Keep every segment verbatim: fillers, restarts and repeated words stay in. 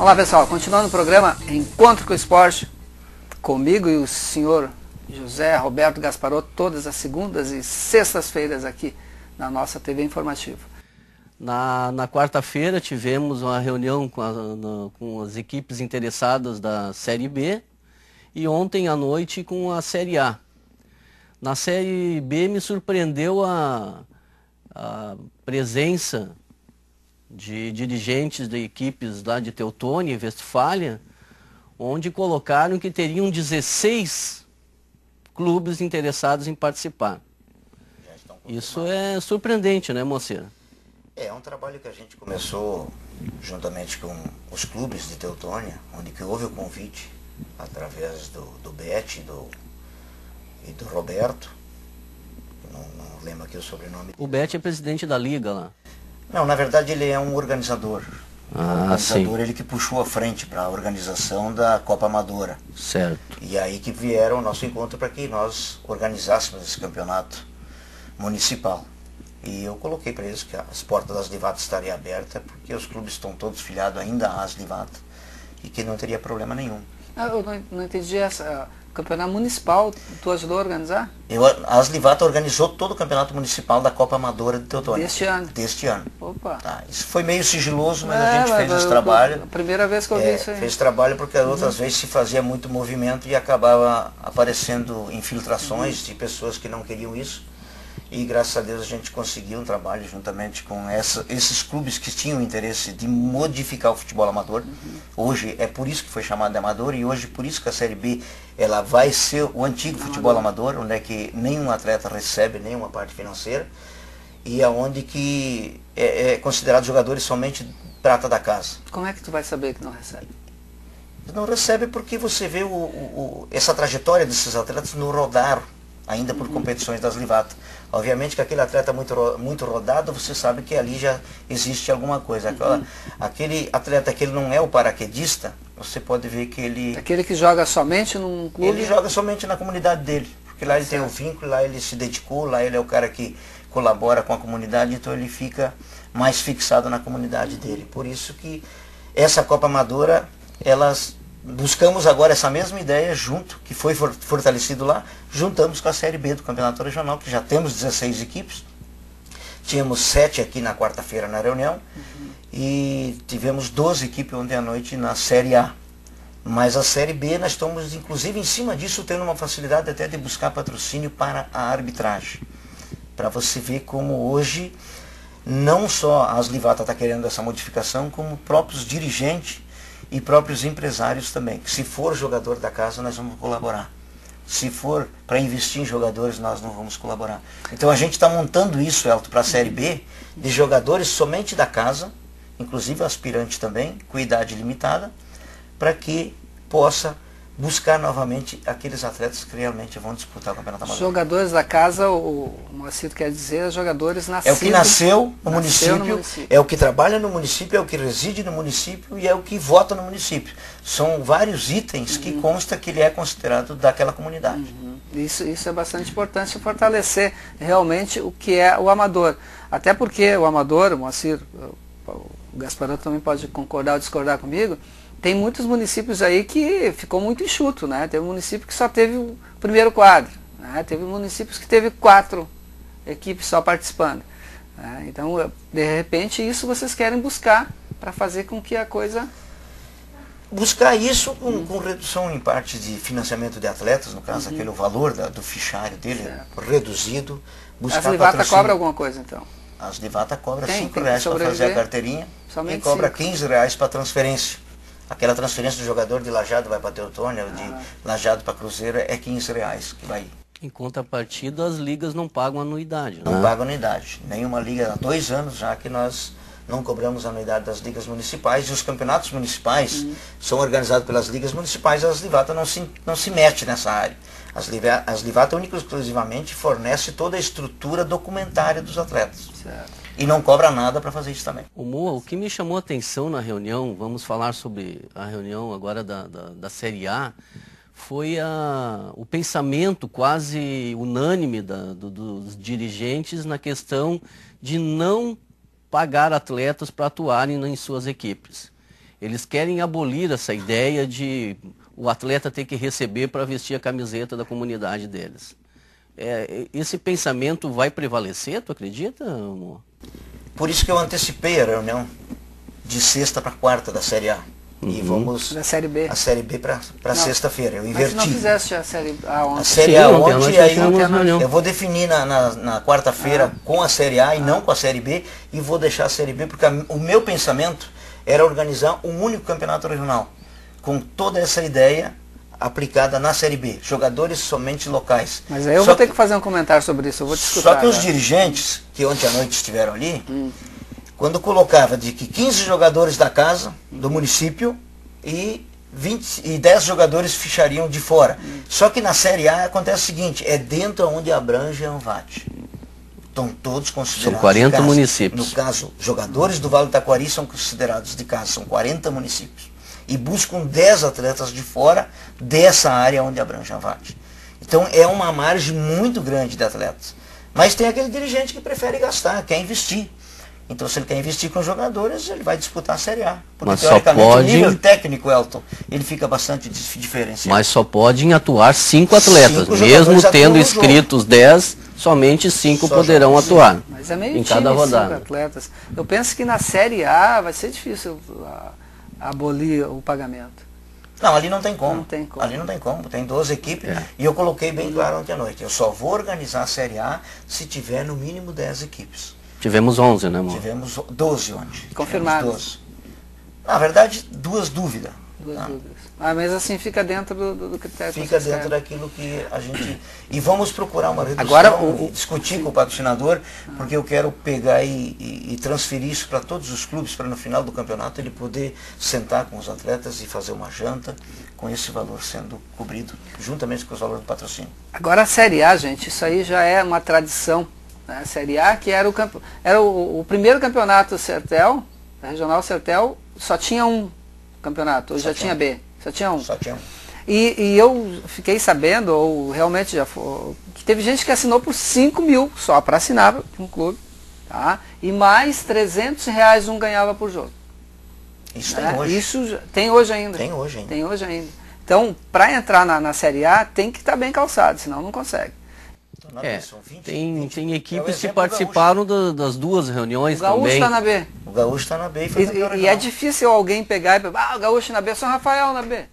Vamos lá, pessoal, continuando o programa Encontro com o Esporte, comigo e o senhor José Roberto Gasparotto, todas as segundas e sextas-feiras aqui na nossa T V Informativa. Na, na quarta-feira tivemos uma reunião com, a, na, com as equipes interessadas da Série B e ontem à noite com a Série A. Na Série B me surpreendeu a, a presença de dirigentes de equipes lá de Teutônia e Vestfália, onde colocaram que teriam dezesseis clubes interessados em participar. Isso é surpreendente, né, Moceira? É um trabalho que a gente começou juntamente com os clubes de Teutônia, onde que houve o convite através do, do Bete do, e do Roberto, não, não lembro aqui o sobrenome. O Bete é presidente da Liga lá. Não, na verdade ele é um organizador. Ah, um organizador, sim. Ele que puxou a frente para a organização da Copa Amadora. Certo. E aí que vieram ao nosso encontro para que nós organizássemos esse campeonato municipal. E eu coloquei para eles que as portas da Aslivata estariam abertas, porque os clubes estão todos filiados ainda à Aslivata e que não teria problema nenhum. Ah, eu não, não entendi essa... Campeonato Municipal, tu ajudou a organizar? Eu, a Aslivata organizou todo o Campeonato Municipal da Copa Amadora de Teutônia. Deste ano? Deste ano. Opa! Tá, isso foi meio sigiloso, mas é, a gente fez esse trabalho. A primeira vez que eu é, vi isso aí. Fez trabalho porque as outras uhum. vezes se fazia muito movimento e acabava aparecendo infiltrações uhum. de pessoas que não queriam isso. E graças a Deus a gente conseguiu um trabalho juntamente com essa, esses clubes que tinham interesse de modificar o futebol amador. Uhum. Hoje é por isso que foi chamado de amador e hoje por isso que a Série B ela vai ser o antigo futebol amador, onde é que nenhum atleta recebe nenhuma parte financeira e aonde que é, é considerado jogadores somente prata da casa. Como é que tu vai saber que não recebe? Não recebe porque você vê o, o, o, essa trajetória desses atletas no rodar, ainda por uhum. competições da Aslivata. Obviamente que aquele atleta muito, muito rodado, você sabe que ali já existe alguma coisa. Aquela, uhum. Aquele atleta que ele não é o paraquedista, você pode ver que ele... Aquele que joga somente num clube? Ele joga somente na comunidade dele, porque lá ele certo. Tem um vínculo, lá ele se dedicou, lá ele é o cara que colabora com a comunidade, então ele fica mais fixado na comunidade uhum. dele. Por isso que essa Copa Amadora, elas... Buscamos agora essa mesma ideia junto, que foi fortalecido lá, juntamos com a Série B do Campeonato Regional, que já temos dezesseis equipes, tínhamos sete aqui na quarta-feira na reunião, uhum. e tivemos doze equipes ontem à noite na Série A. Mas a Série B, nós estamos, inclusive, em cima disso, tendo uma facilidade até de buscar patrocínio para a arbitragem. Para você ver como hoje, não só a Aslivata está querendo essa modificação, como próprios dirigentes, e próprios empresários também, que se for jogador da casa nós vamos colaborar, se for para investir em jogadores nós não vamos colaborar. Então a gente está montando isso, Elton, para a Série B, de jogadores somente da casa, inclusive aspirante também, com idade limitada, para que possa buscar novamente aqueles atletas que realmente vão disputar o Campeonato Amador. Jogadores da casa, o Moacir quer dizer, jogadores nascidos. É o que nasceu no, nasceu município, no município, é o que trabalha no município, é o que reside no município e é o que vota no município. São vários itens uhum. que consta que ele é considerado daquela comunidade. Uhum. Isso, isso é bastante importante, fortalecer realmente o que é o amador. Até porque o amador, o Moacir, o Gasparotto também pode concordar ou discordar comigo, tem muitos municípios aí que ficou muito enxuto, né? Teve município que só teve o primeiro quadro, né? Teve municípios que teve quatro equipes só participando, né? Então, de repente, isso vocês querem buscar para fazer com que a coisa... Buscar isso com, hum. com redução em parte de financiamento de atletas, no caso, uhum. aquele valor da, do fichário dele certo. Reduzido. Buscar a Aslivata cobra alguma coisa, então? A Aslivata cobra cinco reais para fazer a carteirinha somente e cobra quinze reais para transferência. Aquela transferência do jogador de Lajeado vai para Teutônia, ou de ah. Lajeado para Cruzeiro, é quinze reais que vai. Em contrapartida, as ligas não pagam anuidade. Não né? pagam anuidade. Nenhuma liga, há dois anos já que nós não cobramos a anuidade das ligas municipais, e os campeonatos municipais uhum. são organizados pelas ligas municipais, a Aslivata não se, não se mete nessa área. A Aslivata única e exclusivamente fornece toda a estrutura documentária dos atletas. Certo. E não cobra nada para fazer isso também. O Moa, o que me chamou a atenção na reunião, vamos falar sobre a reunião agora da, da, da Série A, foi a, o pensamento quase unânime da, do, dos dirigentes na questão de não pagar atletas para atuarem em suas equipes. Eles querem abolir essa ideia de o atleta ter que receber para vestir a camiseta da comunidade deles. É, esse pensamento vai prevalecer, tu acredita, amor? Por isso que eu antecipei a reunião de sexta para quarta da Série A. Uhum. E vamos... Da Série B. A Série B para sexta-feira. Eu inverti. Mas se não fizesse a Série A ontem? A Série A ontem, aí eu vou definir na, na, na quarta-feira ah. com a Série A e ah. não com a Série B. E vou deixar a Série B, porque a, o meu pensamento era organizar um único campeonato regional. Com toda essa ideia aplicada na Série B. Jogadores somente locais. Mas aí eu só vou ter que, que fazer um comentário sobre isso. Eu vou te escutar, só que agora. Os dirigentes, que ontem à noite estiveram ali... Hum. Quando colocava de que quinze jogadores da casa, do município, e, vinte, e dez jogadores fichariam de fora. Só que na Série A acontece o seguinte, é dentro onde abrange a Anvati. Estão todos considerados são quarenta de casa. Municípios. No caso, jogadores do Vale do Taquari são considerados de casa, são quarenta municípios. E buscam dez atletas de fora dessa área onde abrange a Anvati. Então é uma margem muito grande de atletas. Mas tem aquele dirigente que prefere gastar, quer investir. Então, se ele quer investir com jogadores, ele vai disputar a Série A. Porque, mas teoricamente, só pode... o nível técnico, Elton, ele fica bastante diferenciado. Mas só podem atuar cinco atletas. Cinco mesmo tendo inscritos dez, somente cinco só poderão atuar. Sim. Mas é meio em cada rodada. Cinco atletas. Eu penso que na Série A vai ser difícil abolir o pagamento. Não, ali não tem como. Não tem como. Ali não tem como. Tem doze equipes. É. E eu coloquei bem claro ontem à noite. Eu só vou organizar a Série A se tiver no mínimo dez equipes. Tivemos onze, né, amor? Tivemos doze ontem. Confirmados. Na verdade, duas dúvidas. Duas tá? dúvidas. Ah, mas assim fica dentro do, do, do critério. Fica dentro serve. daquilo que a gente... E vamos procurar uma redução, Agora, o, o... discutir com o patrocinador, ah. porque eu quero pegar e, e, e transferir isso para todos os clubes, para no final do campeonato ele poder sentar com os atletas e fazer uma janta, com esse valor sendo cobrido, juntamente com os valores do patrocínio. Agora a Série A, gente, isso aí já é uma tradição. A Série A, que era o, campo, era o, o primeiro campeonato Sertel, da Regional Sertel, só tinha um campeonato, hoje já tinha B, só tinha um. Só tinha um. E, e eu fiquei sabendo, ou realmente já foi, que teve gente que assinou por cinco mil só para assinar para um clube, tá? E mais trezentos reais um ganhava por jogo. Isso né? tem hoje. Isso tem hoje ainda. Tem hoje ainda. Tem hoje ainda. Então, para entrar na, na Série A, tem que estar tá bem calçado, senão não consegue. É, vinte, tem, vinte. tem equipes é que participaram da, das duas reuniões também. O Gaúcho está na B. O Gaúcho está na B. E, foi e, e é difícil alguém pegar e falar, ah, o Gaúcho na B, São Rafael na B.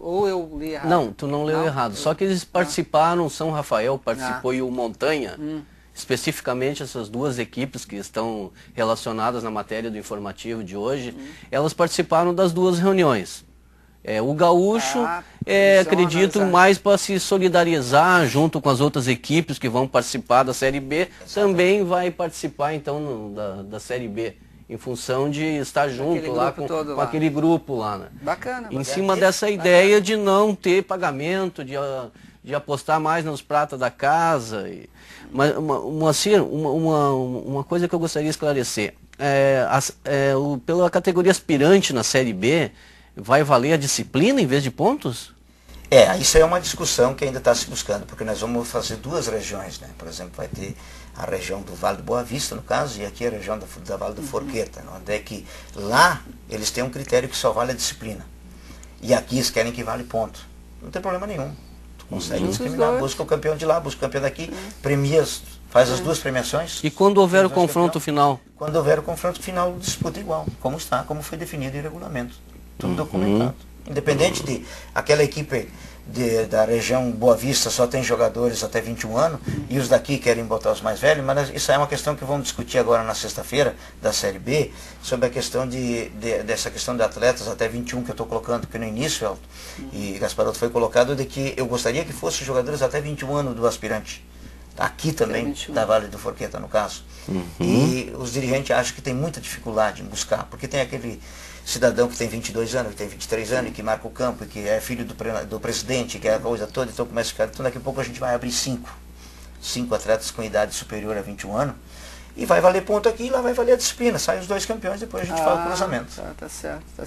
Ou eu li errado. Não, tu não leu não, errado. Eu... Só que eles participaram, São Rafael participou ah. e o Montanha. Hum. Especificamente essas duas equipes que estão relacionadas na matéria do informativo de hoje, hum. elas participaram das duas reuniões. É, o Gaúcho, ah, é, acredito, analisar. mais para se solidarizar junto com as outras equipes que vão participar da Série B, Exatamente. também vai participar então no, da, da Série B, em função de estar junto lá com, com lá. aquele grupo lá. Né? Bacana. Em bacana. cima dessa ideia bacana. de não ter pagamento, de, de apostar mais nos pratos da casa. E, mas, uma, uma, uma, uma coisa que eu gostaria de esclarecer, é, as, é, o, pela categoria aspirante na Série B, vai valer a disciplina em vez de pontos? É, isso é uma discussão que ainda está se buscando, porque nós vamos fazer duas regiões, né? Por exemplo, vai ter a região do Vale do Boa Vista, no caso, e aqui a região da, da Vale do Forqueta, onde é que lá eles têm um critério que só vale a disciplina. E aqui eles querem que vale ponto. Não tem problema nenhum. Tu consegue uhum. discriminar, busca o campeão de lá, busca o campeão daqui, uhum. premias, faz uhum. as duas premiações. E quando houver o confronto final? Quando houver o confronto final, disputa igual, como está, como foi definido em regulamento. Tudo documentado. Uhum. Independente de aquela equipe de, da região Boa Vista só tem jogadores até vinte e um anos e os daqui querem botar os mais velhos, mas isso é uma questão que vamos discutir agora na sexta-feira da Série B, sobre a questão de, de, dessa questão de atletas até vinte e um que eu estou colocando, que no início, Elton, e Gasparotto foi colocado, de que eu gostaria que fossem jogadores até vinte e um anos do aspirante. Aqui também, da Vale do Forqueta, no caso. Uhum. E os dirigentes acham que tem muita dificuldade em buscar, porque tem aquele cidadão que tem vinte e dois anos, que tem vinte e três anos, que marca o campo, que é filho do, pre do presidente, que é a coisa toda, então começa a ficar... Então daqui a pouco a gente vai abrir cinco. Cinco atletas com idade superior a vinte e um anos. E vai valer ponto aqui e lá vai valer a disciplina. Sai os dois campeões, depois a gente ah, fala o cruzamento. Tá, tá certo, tá certo.